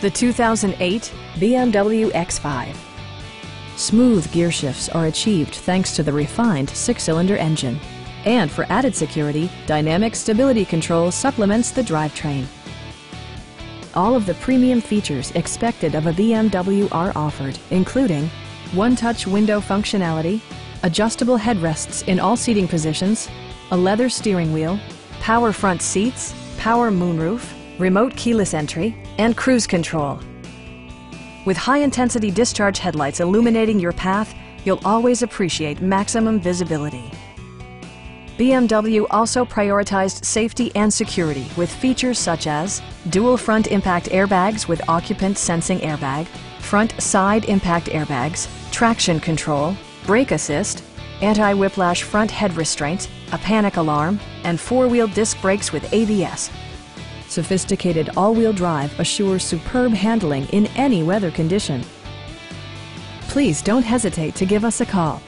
The 2008 BMW X5. Smooth gear shifts are achieved thanks to the refined six-cylinder engine. And for added security, dynamic stability control supplements the drivetrain. All of the premium features expected of a BMW are offered, including one-touch window functionality, adjustable headrests in all seating positions, a leather steering wheel, power front seats, power moonroof, remote keyless entry, and cruise control. With high-intensity discharge headlights illuminating your path, you'll always appreciate maximum visibility. BMW also prioritized safety and security with features such as dual front impact airbags with occupant sensing airbag, front side impact airbags, traction control, brake assist, anti-whiplash front head restraint, a panic alarm, and four-wheel disc brakes with ABS. Sophisticated all-wheel drive assures superb handling in any weather condition. Please don't hesitate to give us a call.